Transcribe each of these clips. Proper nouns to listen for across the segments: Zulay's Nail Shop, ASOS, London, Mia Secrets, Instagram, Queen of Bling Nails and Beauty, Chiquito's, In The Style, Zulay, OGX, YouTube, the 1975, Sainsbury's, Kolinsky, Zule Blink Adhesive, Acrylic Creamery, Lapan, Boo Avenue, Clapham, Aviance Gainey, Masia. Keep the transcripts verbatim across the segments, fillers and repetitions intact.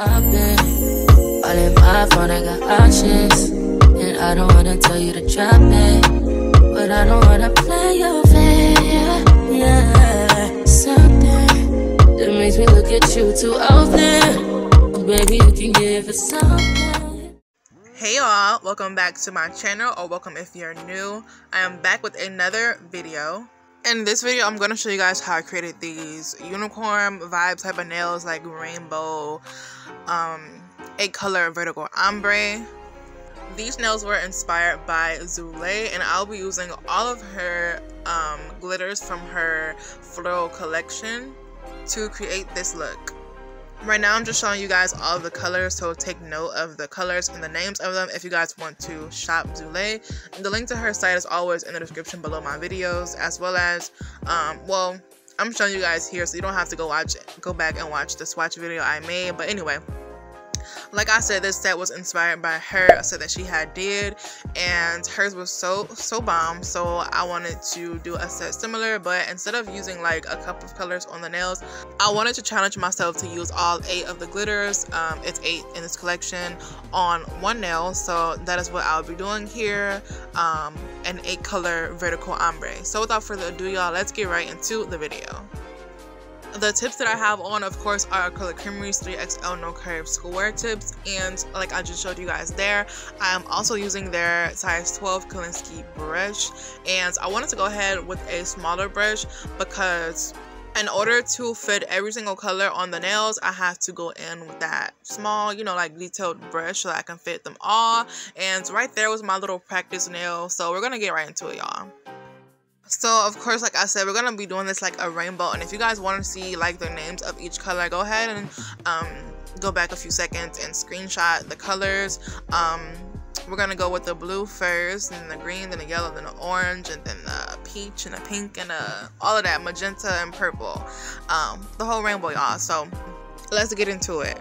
I've been all in my phone, I got options. And I don't wanna tell you to drop it, but I don't wanna play your fair. Yeah, something that makes me look at you too often. Baby, you can give it something. Hey y'all, welcome back to my channel, or welcome if you're new. I am back with another video. In this video, I'm going to show you guys how I created these unicorn vibe type of nails, like rainbow, um, eight color vertical ombre. These nails were inspired by Zulay, and I'll be using all of her um, glitters from her floral collection to create this look. Right now, I'm just showing you guys all of the colors, so take note of the colors and the names of them if you guys want to shop Zulay. The link to her site is always in the description below my videos, as well as, um, well, I'm showing you guys here, so you don't have to go watch, go back and watch the swatch video I made. But anyway, like I said, this set was inspired by her, a set that she had did, and hers was so so bomb, so I wanted to do a set similar, but instead of using like a couple of colors on the nails, I wanted to challenge myself to use all eight of the glitters, um, it's eight in this collection, on one nail. So that is what I'll be doing here, um, an eight color vertical ombre. So without further ado, y'all, let's get right into the video. The tips that I have on, of course, are Acrylic Creamery's three X L No Curve Square Tips, and like I just showed you guys there, I am also using their size twelve Kolinsky brush, and I wanted to go ahead with a smaller brush because in order to fit every single color on the nails, I have to go in with that small, you know, like detailed brush so that I can fit them all. And right there was my little practice nail, so we're gonna get right into it, y'all. So of course, like I said, we're gonna be doing this like a rainbow, and if you guys want to see like the names of each color, go ahead and um go back a few seconds and screenshot the colors. Um we're gonna go with the blue first, and then the green, then the yellow, then the orange, and then the peach and the pink and the all of that magenta and purple, um the whole rainbow, y'all. So let's get into it.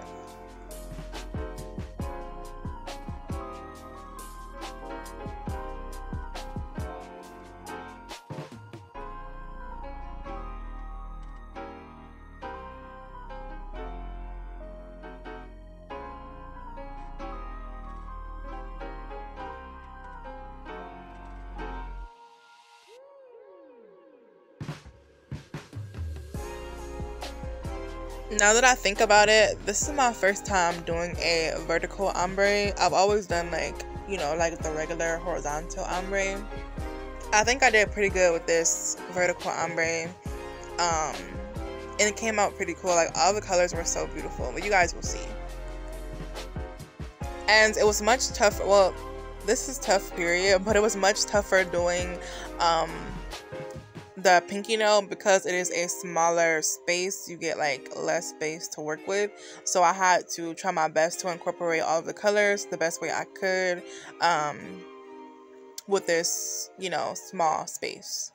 Now that I think about it, this is my first time doing a vertical ombre. I've always done like, you know, like the regular horizontal ombre. I think I did pretty good with this vertical ombre. Um, and it came out pretty cool. Like all the colors were so beautiful, but you guys will see. And it was much tougher. Well, this is tough period, but it was much tougher doing, um, the pinky nail, because it is a smaller space, you get like less space to work with, so I had to try my best to incorporate all of the colors the best way I could, um, with this, you know, small space.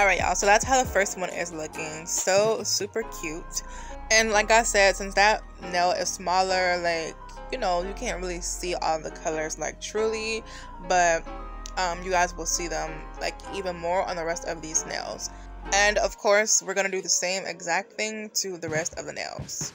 Alright y'all, so that's how the first one is looking. So super cute. And like I said, since that nail is smaller, like, you know, you can't really see all the colors like truly, but um, you guys will see them like even more on the rest of these nails. And of course, we're gonna do the same exact thing to the rest of the nails.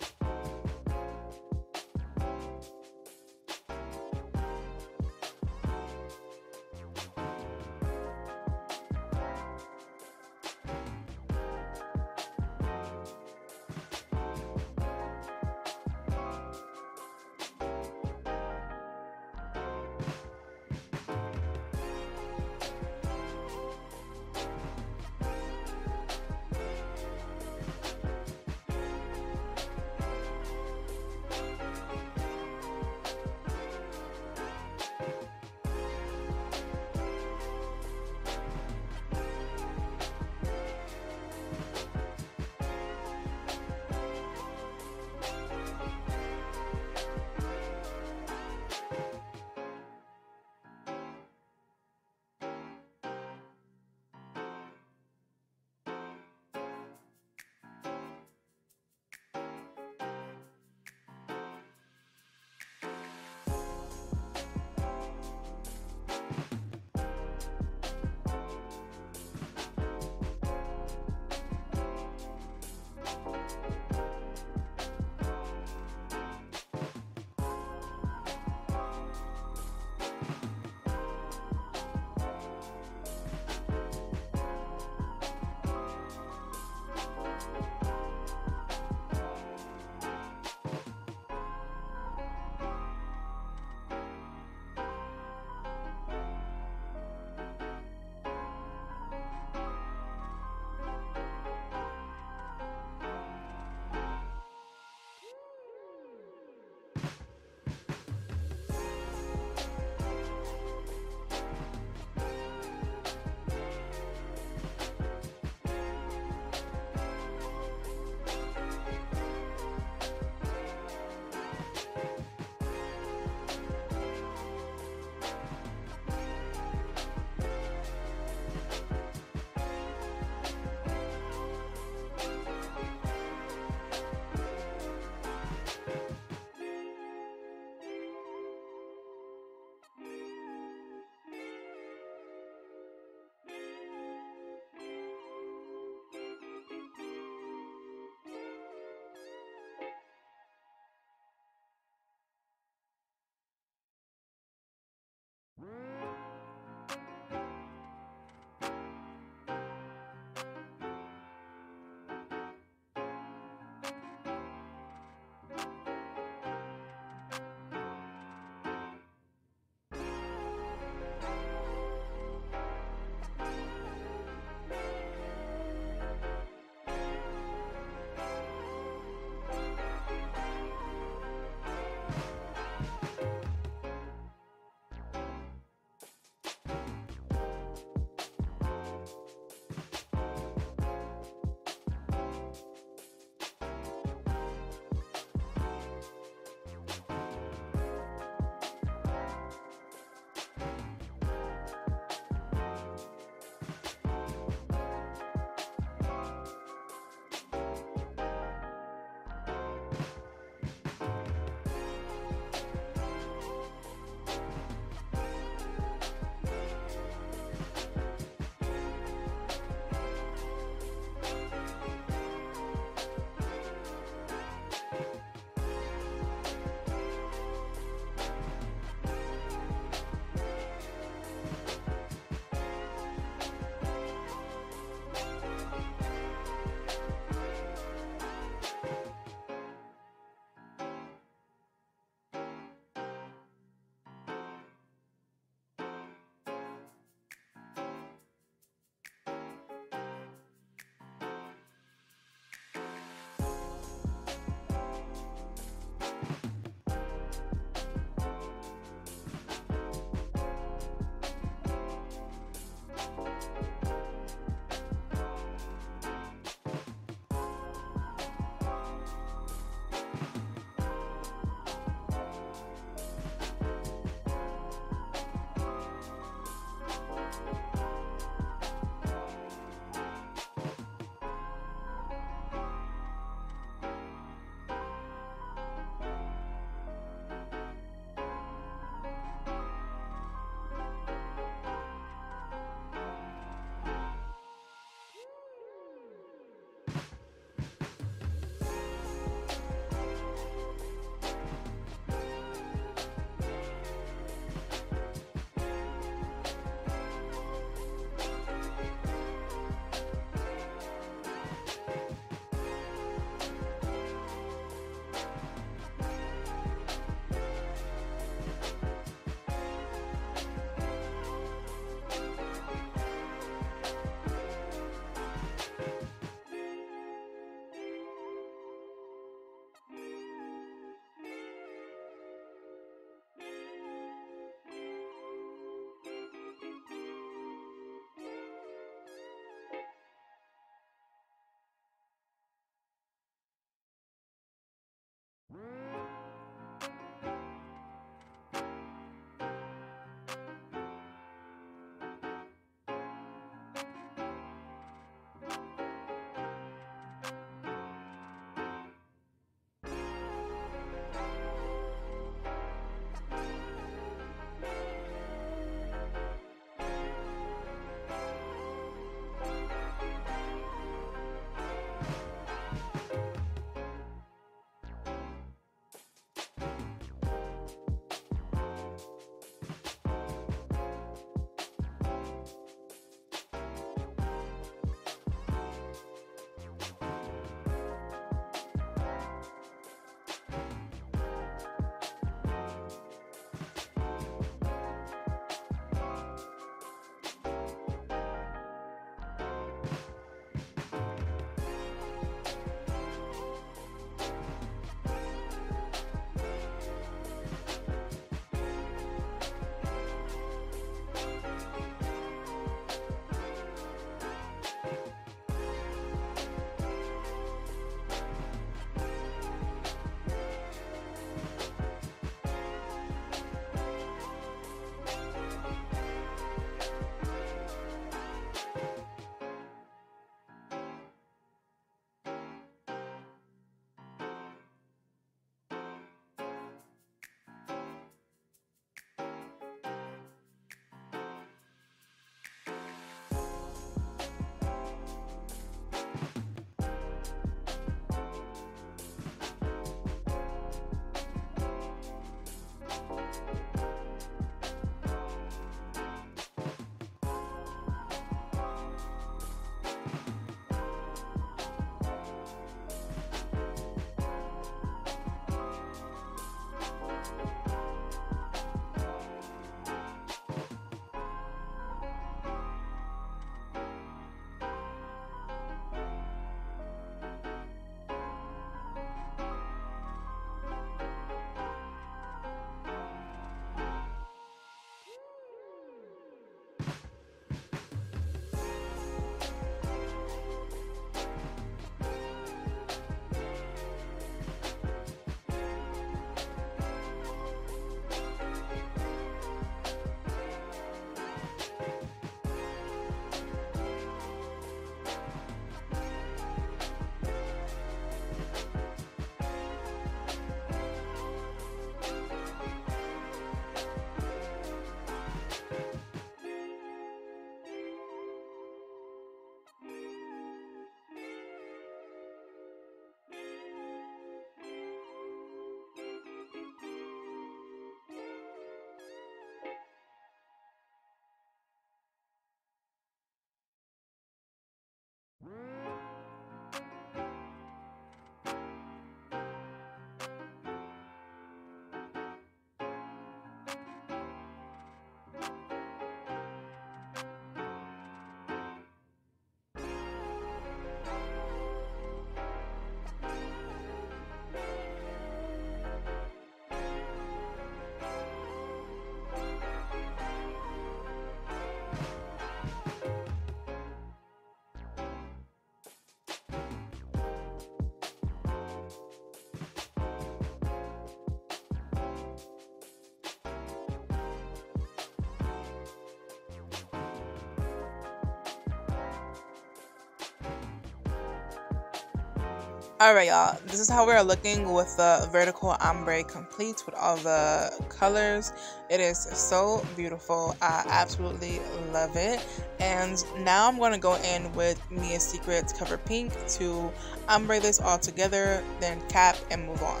Alright y'all, this is how we are looking with the vertical ombre complete with all the colors. It is so beautiful. I absolutely love it. And now I'm going to go in with Mia Secrets Cover Pink to ombre this all together, then cap and move on.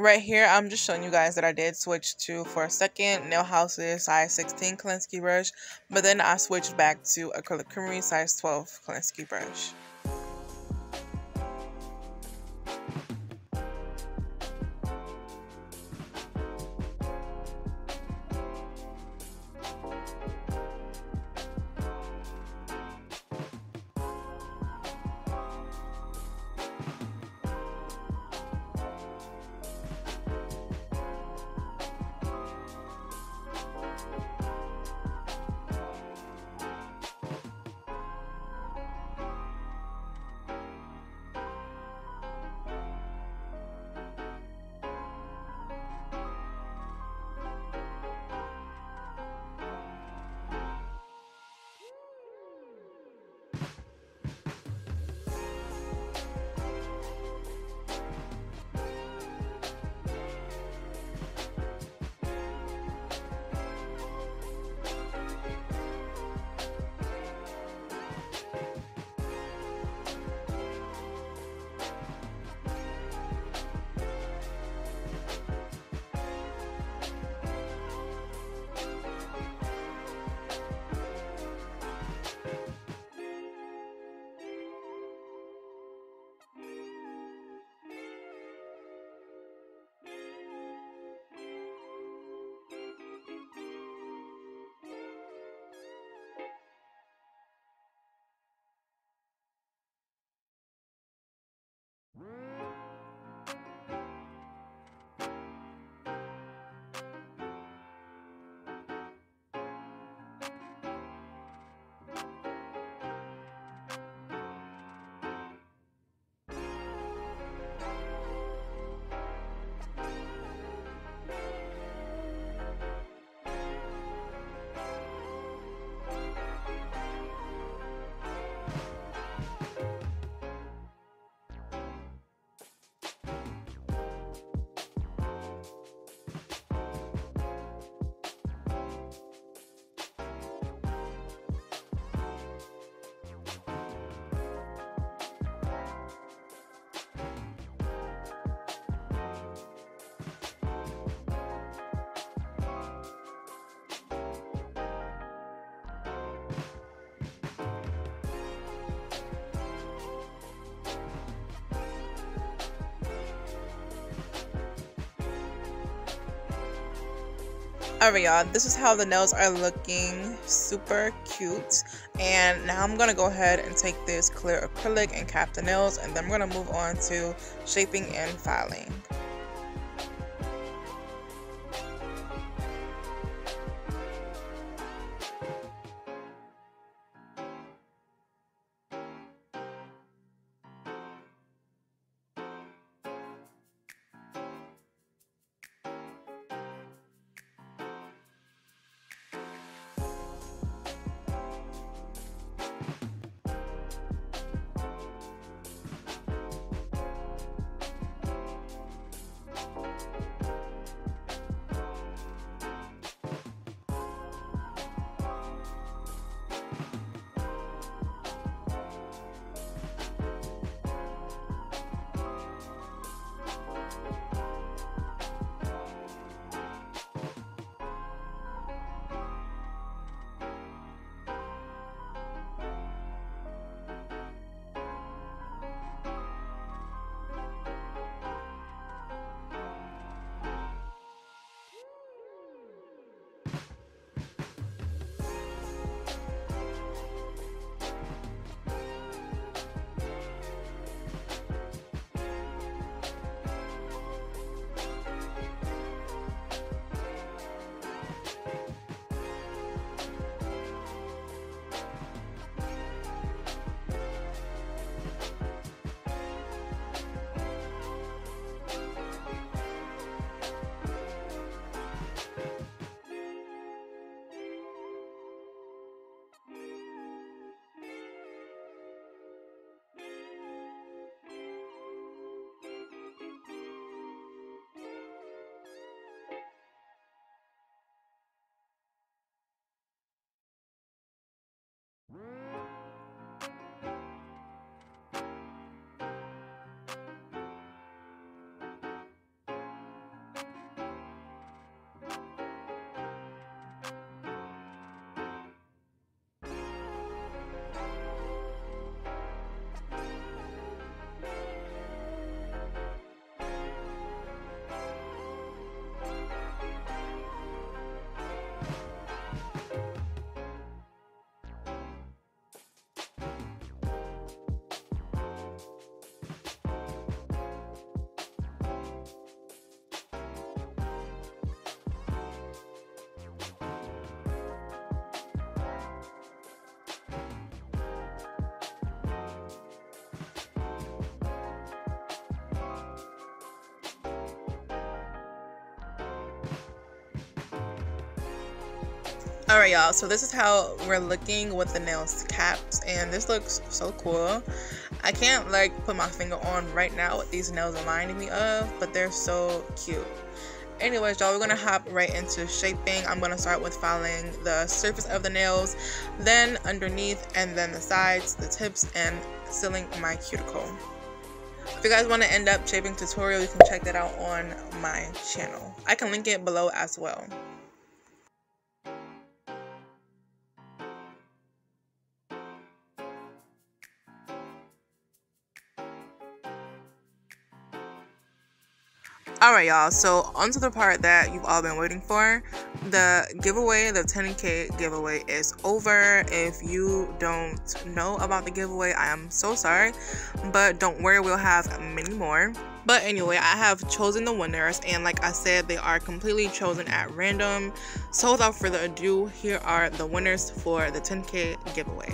Right here, I'm just showing you guys that I did switch to, for a second, Nail House's size sixteen Kolinsky brush, but then I switched back to Acrylic Creamery size twelve Kolinsky brush. Alright y'all, this is how the nails are looking, super cute. And now I'm going to go ahead and take this clear acrylic and cap the nails, and then I'm going to move on to shaping and filing. Alright y'all, so this is how we're looking with the nails capped, and this looks so cool. I can't like put my finger on right now what these nails are reminding me of, but they're so cute. Anyways y'all, we're gonna hop right into shaping. I'm gonna start with filing the surface of the nails, then underneath, and then the sides, the tips, and sealing my cuticle. If you guys want to end up shaping tutorial, you can check that out on my channel. I can link it below as well. Alright y'all, so onto the part that you've all been waiting for. The giveaway, the ten K giveaway is over. If you don't know about the giveaway, I am so sorry, but don't worry, we'll have many more. But anyway, I have chosen the winners, and like I said, they are completely chosen at random. So without further ado, here are the winners for the ten K giveaway.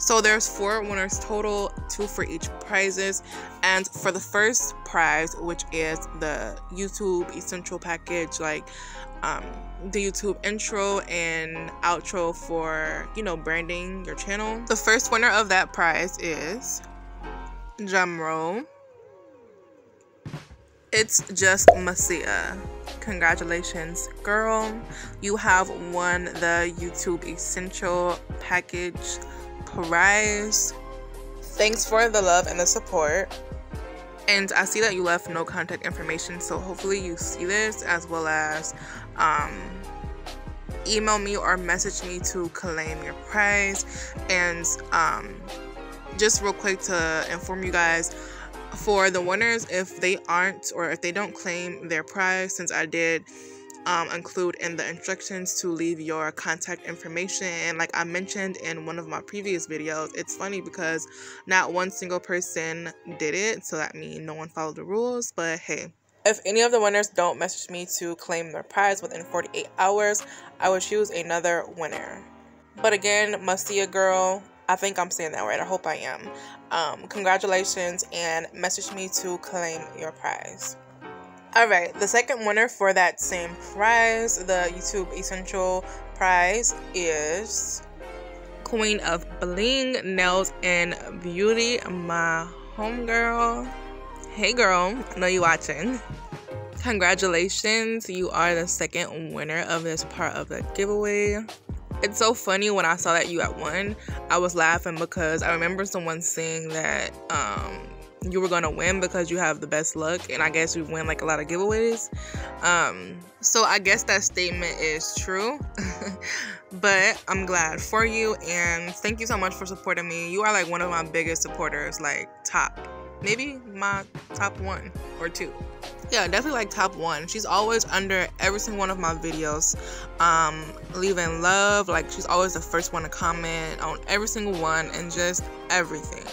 So there's four winners total, two for each prizes, and for the first prize, which is the YouTube essential package, like um, the YouTube intro and outro for, you know, branding your channel. The first winner of that prize is, drumroll, it's just Masia. Congratulations girl, you have won the YouTube essential package prize. Thanks for the love and the support, and I see that you left no contact information, so hopefully you see this, as well as um email me or message me to claim your prize. And um just real quick to inform you guys, for the winners, if they aren't or if they don't claim their prize, since I did Um, include in the instructions to leave your contact information, and like I mentioned in one of my previous videos, it's funny because not one single person did it, so that means no one followed the rules. But hey, if any of the winners don't message me to claim their prize within forty-eight hours, I will choose another winner. But again, Masia girl, I think I'm saying that right, I hope I am, um, congratulations, and message me to claim your prize. Alright, the second winner for that same prize, the YouTube Essential prize, is Queen of Bling Nails and Beauty, my homegirl. Hey girl, I know you watching. Congratulations, you are the second winner of this part of the giveaway. It's so funny, when I saw that you had won, I was laughing because I remember someone saying that, um... you were gonna win because you have the best luck, and I guess you win like a lot of giveaways, um so I guess that statement is true. But I'm glad for you, and thank you so much for supporting me. You are like one of my biggest supporters, like top, maybe my top one or two. Yeah, definitely like top one. She's always under every single one of my videos, um leaving love, like she's always the first one to comment on every single one and just everything.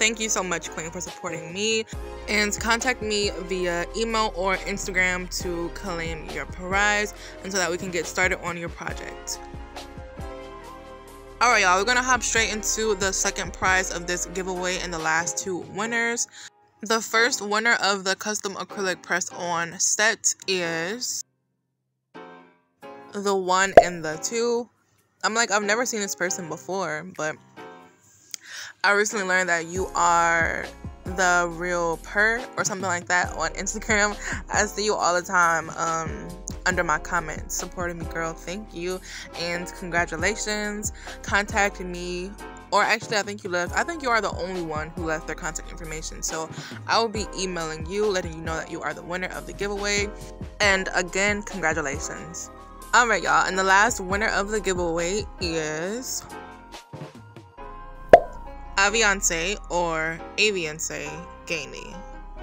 Thank you so much, Queen, for supporting me, and contact me via email or Instagram to claim your prize, and so that we can get started on your project. Alright y'all, we're gonna hop straight into the second prize of this giveaway and the last two winners. The first winner of the custom acrylic press on set is the one and the two. I'm like, I've never seen this person before, but I recently learned that you are the real per or something like that on Instagram. I see you all the time um, under my comments supporting me, girl. Thank you and congratulations. Contact me, or actually, I think you left. I think you are the only one who left their contact information. So I will be emailing you, letting you know that you are the winner of the giveaway. And again, congratulations. All right, y'all. And the last winner of the giveaway is Aviance or Aviance Gainey.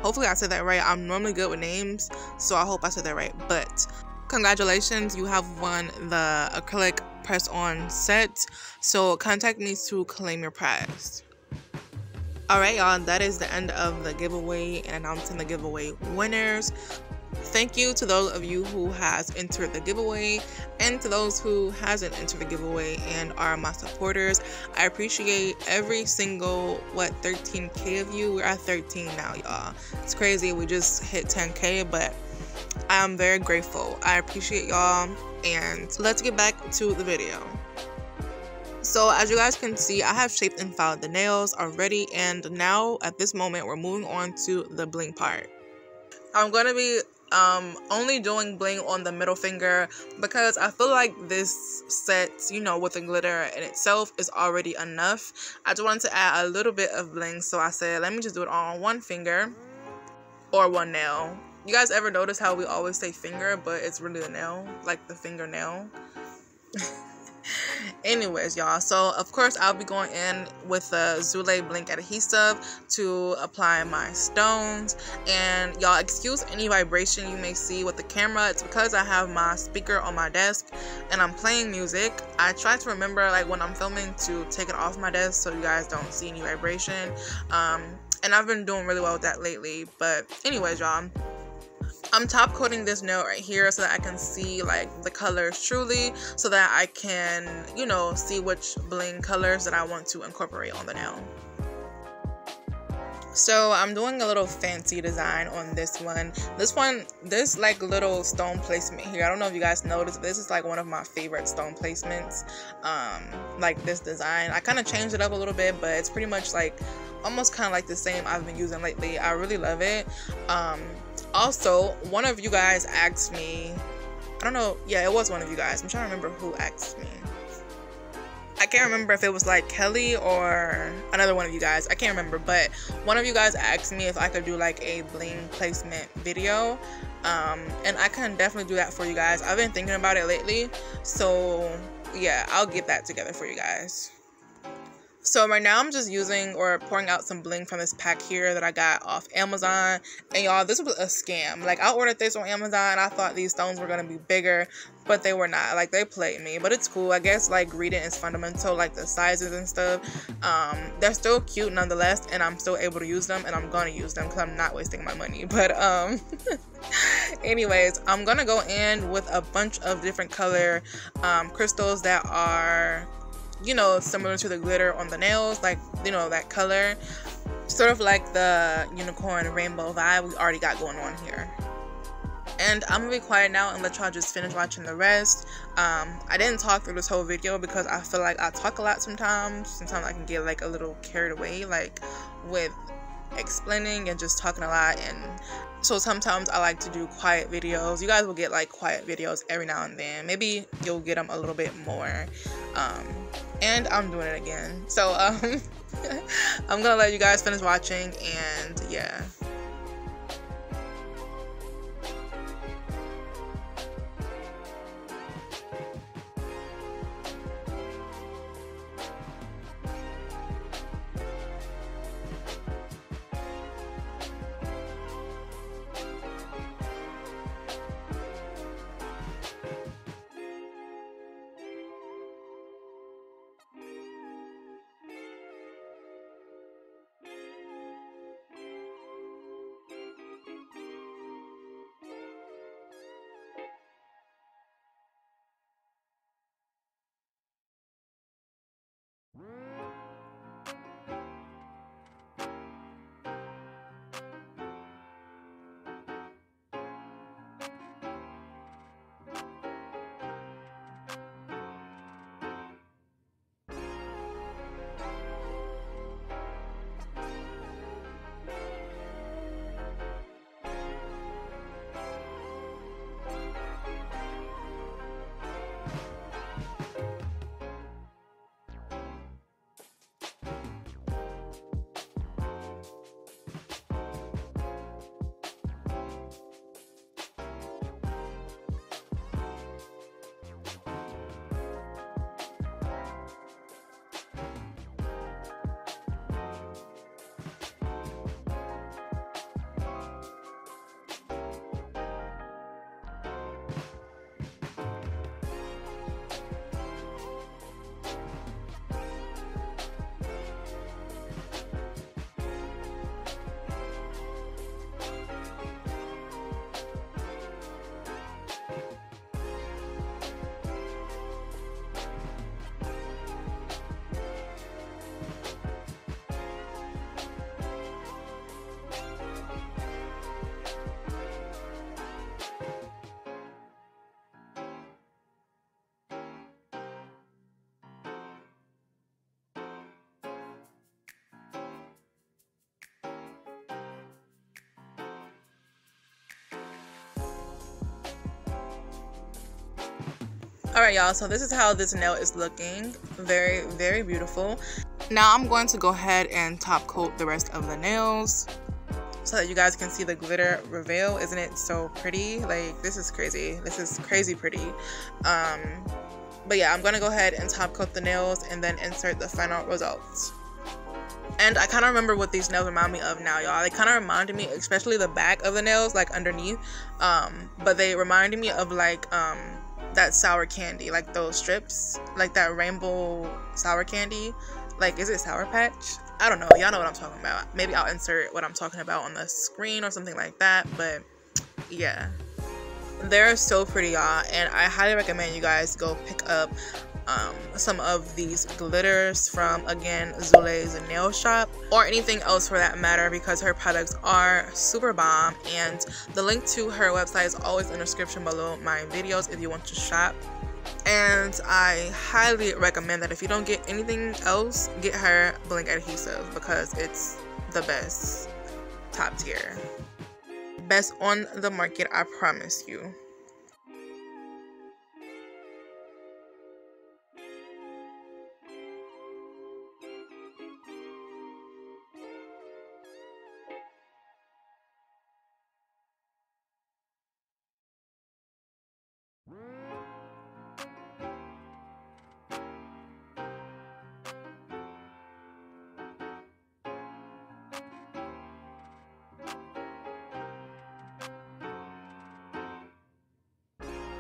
Hopefully I said that right. I'm normally good with names, so I hope I said that right. But congratulations, you have won the acrylic press on set. So contact me to claim your prize. Alright y'all, that is the end of the giveaway and announcing the giveaway winners. Thank you to those of you who has entered the giveaway, and to those who hasn't entered the giveaway and are my supporters. I appreciate every single, what, thirteen K of you. We're at thirteen now y'all, it's crazy, we just hit ten K, but I'm very grateful. I appreciate y'all, and let's get back to the video. So as you guys can see, I have shaped and filed the nails already, and now at this moment we're moving on to the bling part. I'm going to be um, only doing bling on the middle finger because I feel like this set, you know, with the glitter in itself is already enough. I just wanted to add a little bit of bling, so I said let me just do it all on one finger or one nail. You guys ever notice how we always say finger, but it's really a nail, like the fingernail? Anyways, y'all, so of course I'll be going in with the Zule Blink Adhesive to apply my stones. And y'all, excuse any vibration you may see with the camera. It's because I have my speaker on my desk and I'm playing music. I try to remember, like, when I'm filming to take it off my desk so you guys don't see any vibration. Um, and I've been doing really well with that lately. But anyways, y'all, I'm top coating this nail right here so that I can see, like, the colors truly, so that I can, you know, see which bling colors that I want to incorporate on the nail. So I'm doing a little fancy design on this one. This one, this like little stone placement here, I don't know if you guys noticed, this is like one of my favorite stone placements. Um, like this design, I kind of changed it up a little bit, but it's pretty much like almost kind of like the same I've been using lately. I really love it. Um, Also, one of you guys asked me, I don't know, yeah, it was one of you guys. I'm trying to remember who asked me. I can't remember if it was like Kelly or another one of you guys. I can't remember, but one of you guys asked me if I could do like a bling placement video. Um, and I can definitely do that for you guys. I've been thinking about it lately. So yeah, I'll get that together for you guys. So right now I'm just using or pouring out some bling from this pack here that I got off Amazon. And y'all, this was a scam. Like, I ordered this on Amazon and I thought these stones were going to be bigger, but they were not. Like, they played me, but it's cool. I guess, like, reading is fundamental, like the sizes and stuff. Um, they're still cute nonetheless, and I'm still able to use them, and I'm going to use them because I'm not wasting my money. But um, anyways, I'm going to go in with a bunch of different color um, crystals that are, you know, similar to the glitter on the nails, like, you know, that color, sort of like the unicorn rainbow vibe we already got going on here. And I'm gonna be quiet now and let y'all just finish watching the rest. um I didn't talk through this whole video because I feel like I talk a lot sometimes. Sometimes I can get like a little carried away, like, with explaining and just talking a lot, and so sometimes I like to do quiet videos. You guys will get like quiet videos every now and then, maybe you'll get them a little bit more. um And I'm doing it again. So, um, I'm gonna let you guys finish watching, and yeah. Alright y'all, so this is how this nail is looking. Very, very beautiful. Now I'm going to go ahead and top coat the rest of the nails so that you guys can see the glitter reveal. Isn't it so pretty? Like, this is crazy. This is crazy pretty. Um, but yeah, I'm going to go ahead and top coat the nails and then insert the final results. And I kind of remember what these nails remind me of now, y'all. They kind of reminded me, especially the back of the nails, like underneath. Um, but they reminded me of like um, that sour candy, like those strips, like that rainbow sour candy. Like, is it Sour Patch? I don't know. Y'all know what I'm talking about. Maybe I'll insert what I'm talking about on the screen or something like that. But yeah, they're so pretty, y'all. And I highly recommend you guys go pick up Um, some of these glitters from, again, Zulay's Nail Shop, or anything else for that matter, because her products are super bomb. And the link to her website is always in the description below my videos if you want to shop. And I highly recommend that if you don't get anything else, get her blink adhesive, because it's the best, top tier, best on the market, I promise you.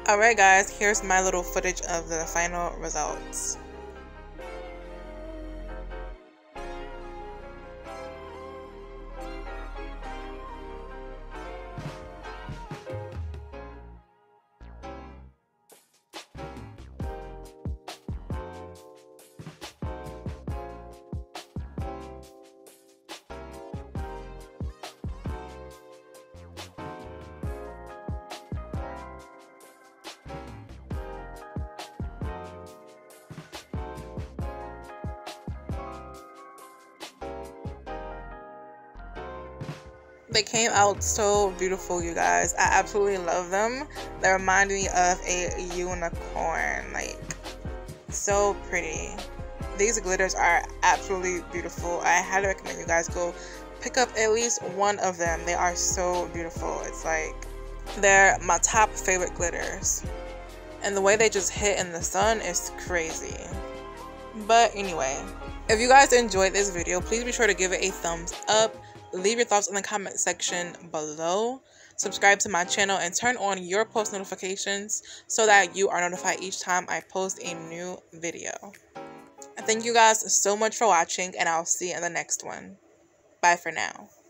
Alright guys, here's my little footage of the final results. They came out so beautiful, you guys. I absolutely love them. They remind me of a unicorn, like, so pretty. These glitters are absolutely beautiful. I highly recommend you guys go pick up at least one of them. They are so beautiful. It's like, they're my top favorite glitters, and the way they just hit in the sun is crazy. But anyway, if you guys enjoyed this video, please be sure to give it a thumbs up. Leave your thoughts in the comment section below. Subscribe to my channel and turn on your post notifications so that you are notified each time I post a new video. Thank you guys so much for watching, and I'll see you in the next one. Bye for now.